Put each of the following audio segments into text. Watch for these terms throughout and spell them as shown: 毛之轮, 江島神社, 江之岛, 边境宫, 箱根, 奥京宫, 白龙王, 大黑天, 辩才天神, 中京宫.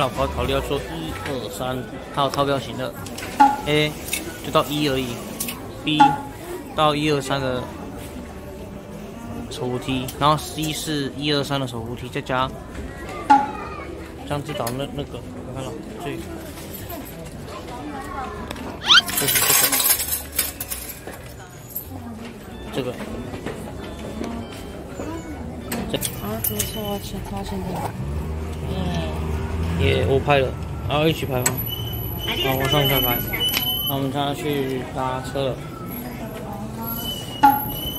老婆考虑要说1、2、3，它有超标型的 A 就到1而已 ，B 到1、2、3的手扶梯，然后 C 是1、2、3的手扶梯，再加像这档那个，我看到这个，就是这个。啊，这是我其他现在。耶，我拍了，然后一起拍吗？好，我上一下拍。那我们现在去搭车了。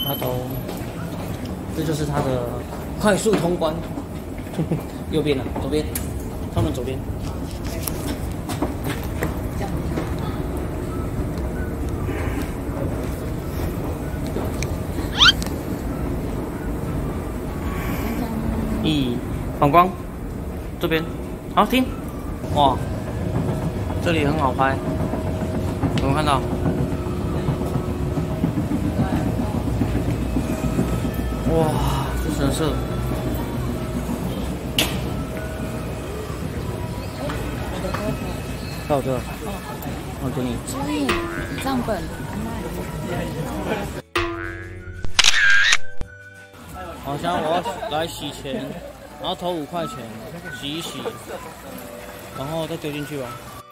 阿东，这就是他的快速通关。右边了，左边，他们左边。咦，反光，这边，好停，哇，这里很好拍，有没有看到？哇，这神社。 到这，我给你。账本。好像我要来洗钱，然后投5块钱，洗一洗，然后再丢进去吧。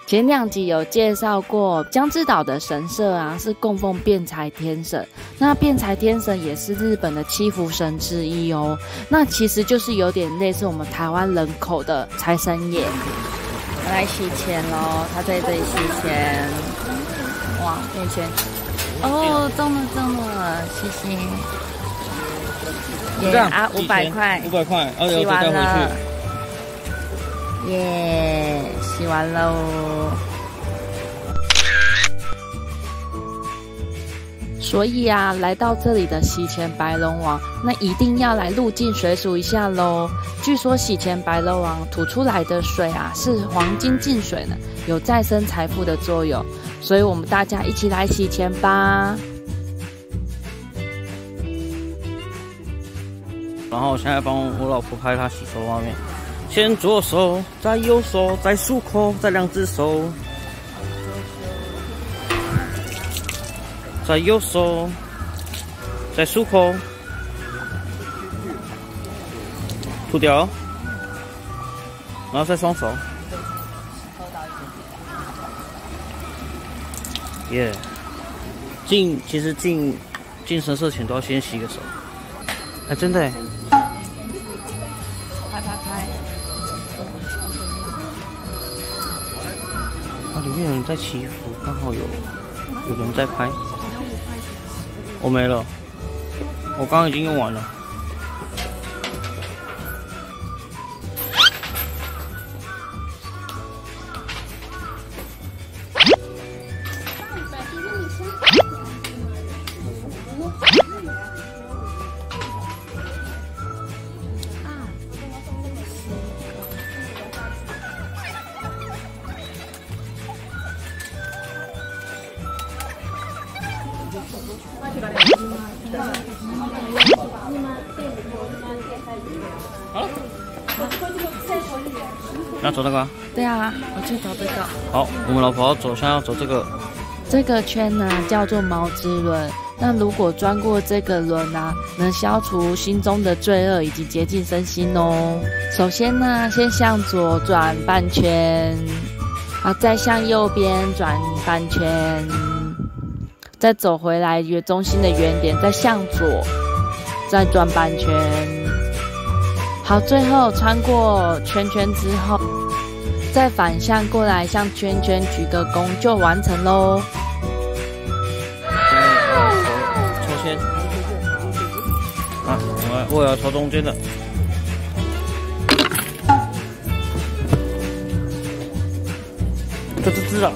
前2集有介绍过江之岛的神社啊，是供奉辩才天神。那辩才天神也是日本的7福神之一哦。那其实就是有点类似我们台湾人口的财神爷。 来洗钱喽！他在这里洗钱，哇，变钱！哦，中了，谢谢。耶、yeah, 啊，500块，500块，洗完了。耶， yeah, 洗完喽。所以啊，来到这里的洗钱白龙王，那一定要来入境水煮一下喽。 据说洗钱白龙王吐出来的水啊，是黄金净水呢，有再生财富的作用，所以我们大家一起来洗钱吧。然后我现在帮我老婆拍她洗手画面，先左手，再右手，再漱口，再2只手，再右手，再漱口。 吐掉，然后再双手，耶、yeah. ！其实进神社前都要先洗个手，哎，真的，拍，啊，里面有人在祈福，刚好有人在拍，我没了，我刚刚已经用完了。 要走那个？对啊，我去走这个。好，我们老婆走，现在要走这个。这个圈呢、啊、叫做毛之轮，那如果钻过这个轮啊，能消除心中的罪恶以及洁净身心哦。首先呢、啊，先向左转半圈，啊，再向右边转半圈，再走回来中心的原点，再向左，再转半圈。 好，最后穿过圈圈之后，再反向过来向圈圈鞠个躬，就完成喽。抽签啊！我要抽中间的。这只知道。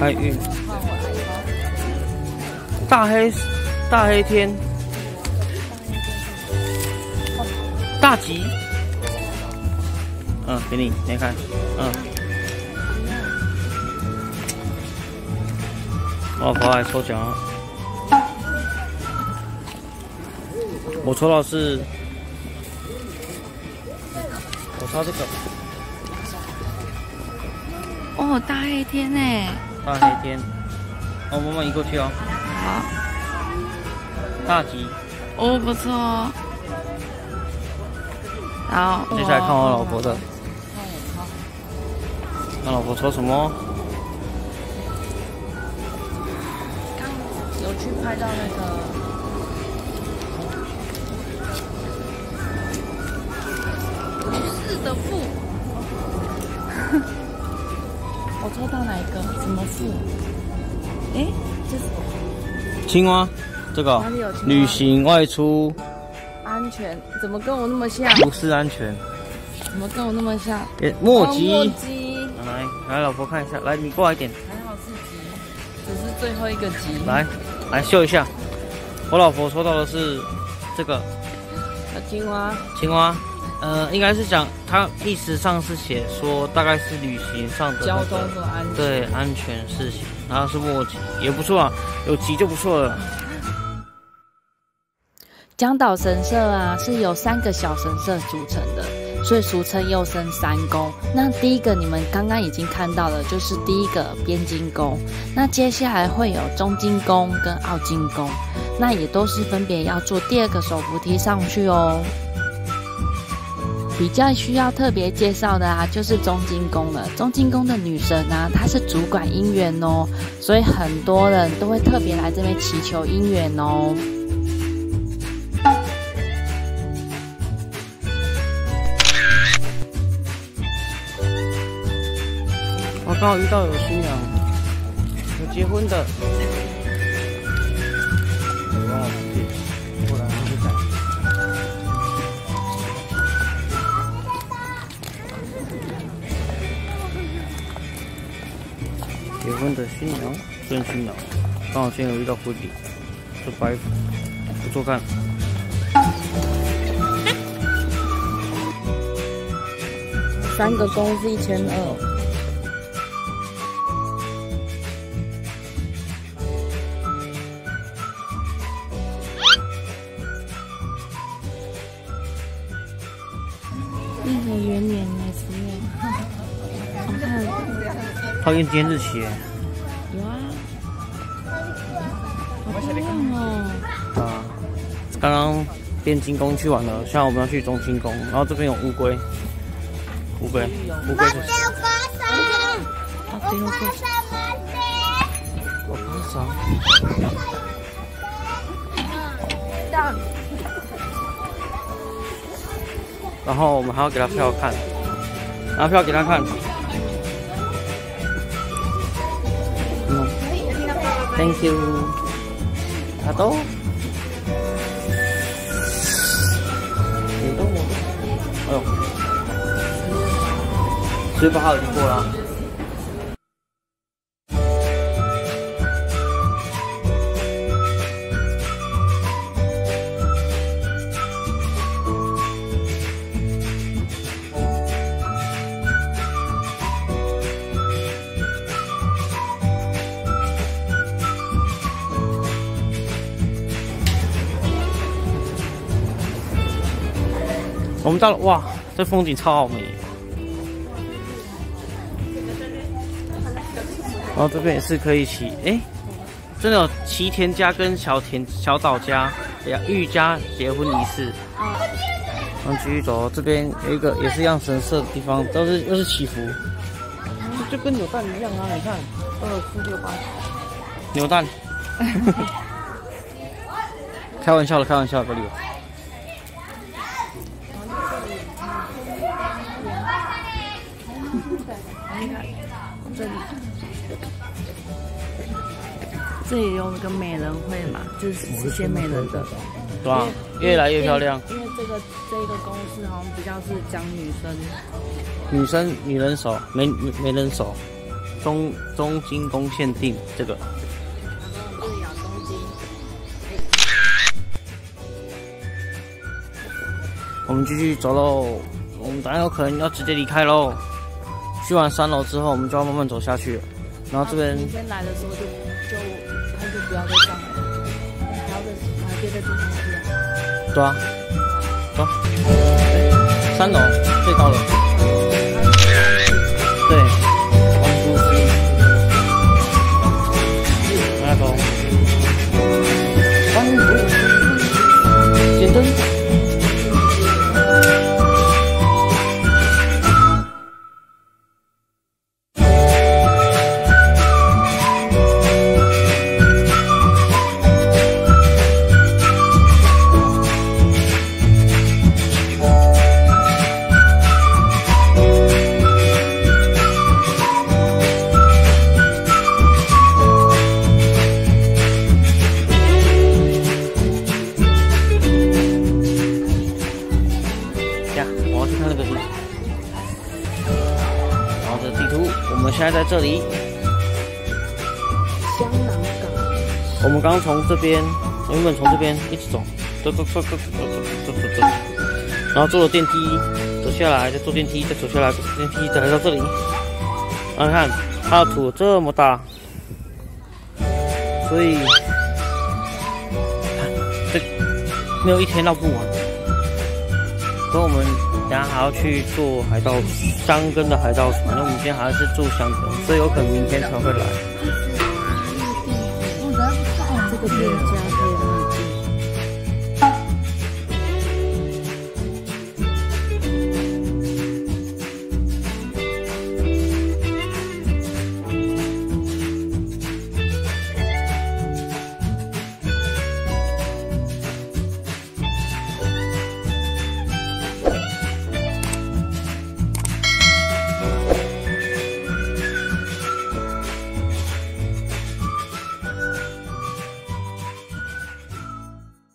开运。大黑天。 大吉，嗯，给你，你看，嗯，我跑来抽奖啊！我抽到是我挑这个。哦，大黑天哎！大黑天，哦，慢慢移过去哦。好。大吉。哦，不错哦。然后。接下来看我老婆的。那老婆抽什么？ 有去拍到那个，股市的富，我抽到哪一个？什么富？哎，这是青蛙，这个旅行外出，安全，怎么跟我那么像？不是安全，怎么跟我那么像？墨迹，墨迹，来，老婆看一下，来，你过来一点，很好刺激，只是最后一个集，来。 来秀一下，我老婆抽到的是这个青蛙。青蛙，应该是讲它历史上是写说大概是旅行上的、那个、交通和安全对安全事情，然后是墨迹也不错啊，有吉就不错了。江岛神社啊是由3个小神社组成的，所以俗称又称3宫。那第一个你们刚刚已经看到了，就是第一个边境宫。 那接下来会有中京宫跟奥京宫，那也都是分别要坐第2个手扶梯上去哦。比较需要特别介绍的啊，就是中京宫了。中京宫的女神啊，她是主管姻缘哦，所以很多人都会特别来这边祈求姻缘哦。 我刚好遇到有新娘，有结婚的，你帮我去，不然我就改。结婚的新娘，真新娘，刚好今天有遇到蝴蝶，这白，不错看。 3个公是1200。 1元年哎，10年，好看。他跟今日期。有啊。好漂亮哦。啊，刚刚边境宫去完了，现在我们要去中京宫，然后这边有乌龟。乌龟，乌龟。我 然后我们还要给他票看，拿票给他看。嗯 ，Thank you， 他都，你动我，哎呦，18号已经过了。 我们到了，哇，这风景超美。然后这边也是可以骑，哎，真的有齐田家跟小岛家、玉家结婚仪式。然后继续走，这边有一个也是一样神社的地方，都是祈福，就跟扭蛋一样啊！你看，248，扭蛋，开玩笑的，开玩笑的，不理我。 这里有一个美人会嘛，就是些美人的，对啊，越来越漂亮。因为这个公司好像比较是讲女人手，没人手，中京宫限定这个。然后这里有东京。我们继续走喽，我们等下有可能要直接离开喽。去完3楼之后，我们就要慢慢走下去了。然后这边。今天来的时候就。 就不要再上来了，然后就在地上去。对啊，走。3楼，最高楼。对，往下走。点灯。这里，香囊港。我们刚从这边，原本从这边一直走，走，然后坐了电梯，走下来，再坐电梯，再走下来，坐电梯，再来到这里。然后看它的土这么大，所以这没有一天绕不完。所以我们。等下还要去做海盗箱根的海盗船，那我们今天还是住箱根，所以有可能明天才会来。